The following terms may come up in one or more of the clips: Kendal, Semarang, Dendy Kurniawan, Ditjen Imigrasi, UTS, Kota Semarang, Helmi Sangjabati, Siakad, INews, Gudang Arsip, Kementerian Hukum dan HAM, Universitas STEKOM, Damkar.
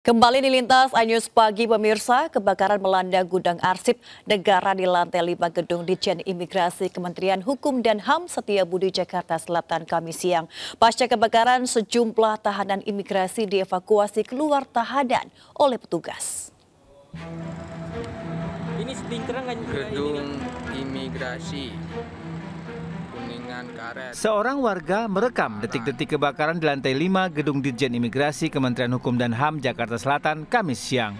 Kembali di Lintas INews Pagi pemirsa, kebakaran melanda gudang arsip negara di lantai 5 gedung Ditjen Imigrasi Kementerian Hukum dan HAM Setiabudi Jakarta Selatan Kamis siang. Pasca kebakaran, sejumlah tahanan imigrasi dievakuasi keluar tahanan oleh petugas. Ini gedung imigrasi. Seorang warga merekam detik-detik kebakaran di lantai 5 gedung Ditjen Imigrasi Kementerian Hukum dan HAM Jakarta Selatan Kamis siang.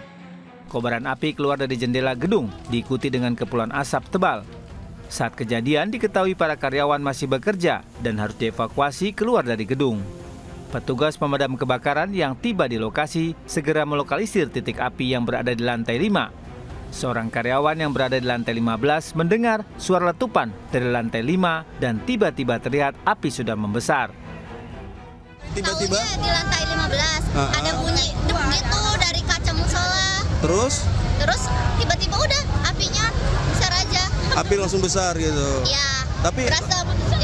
Kobaran api keluar dari jendela gedung diikuti dengan kepulan asap tebal. Saat kejadian diketahui para karyawan masih bekerja dan harus dievakuasi keluar dari gedung. Petugas pemadam kebakaran yang tiba di lokasi segera melokalisir titik api yang berada di lantai 5. Seorang karyawan yang berada di lantai 15 mendengar suara letupan dari lantai 5 dan tiba-tiba terlihat api sudah membesar. Tiba-tiba di lantai 15 ada bunyi dem gitu dari kaca musola. Terus tiba-tiba udah apinya besar aja. Api langsung besar gitu. Iya. Tapi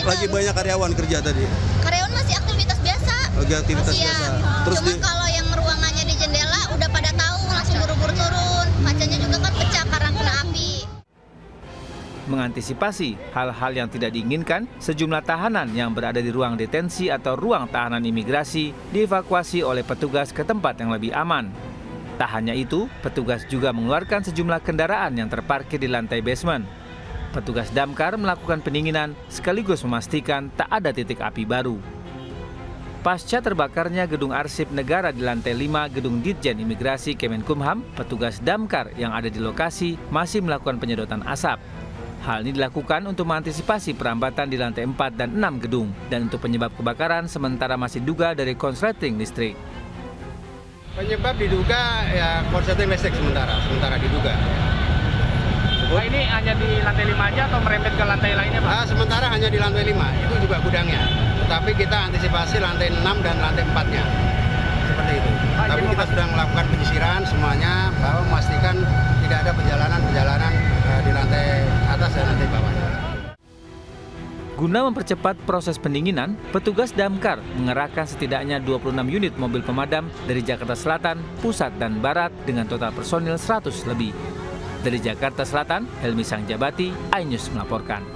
lagi banyak karyawan kerja tadi. Karyawan masih aktivitas biasa. Lagi aktivitas biasa. Terus cuma kalau yang ruangannya di jendela udah pada tahu langsung buru-buru turun. Kacanya juga kan pecah karena kena api. Mengantisipasi hal-hal yang tidak diinginkan, sejumlah tahanan yang berada di ruang detensi atau ruang tahanan imigrasi dievakuasi oleh petugas ke tempat yang lebih aman. Tak hanya itu, petugas juga mengeluarkan sejumlah kendaraan yang terparkir di lantai basement. Petugas Damkar melakukan pendinginan sekaligus memastikan tak ada titik api baru. Pasca terbakarnya gedung arsip negara di lantai 5 gedung Ditjen Imigrasi Kemenkumham, petugas Damkar yang ada di lokasi masih melakukan penyedotan asap. Hal ini dilakukan untuk mengantisipasi perambatan di lantai 4 dan 6 gedung, dan untuk penyebab kebakaran sementara masih duga dari konsleting listrik. Penyebab diduga ya konsleting listrik sementara diduga. Wah, ini hanya di lantai 5 aja atau merembet ke lantai lainnya, Pak? Sementara hanya di lantai 5, itu juga gudangnya. Tapi kita antisipasi lantai 6 dan lantai 4-nya, seperti itu. Tapi kita sudah melakukan penyisiran semuanya, bahwa memastikan tidak ada perjalanan di lantai atas dan lantai bawah. Guna mempercepat proses pendinginan, petugas Damkar mengerahkan setidaknya 26 unit mobil pemadam dari Jakarta Selatan, Pusat, dan Barat dengan total personil 100 lebih. Dari Jakarta Selatan, Helmi Sangjabati, INews melaporkan.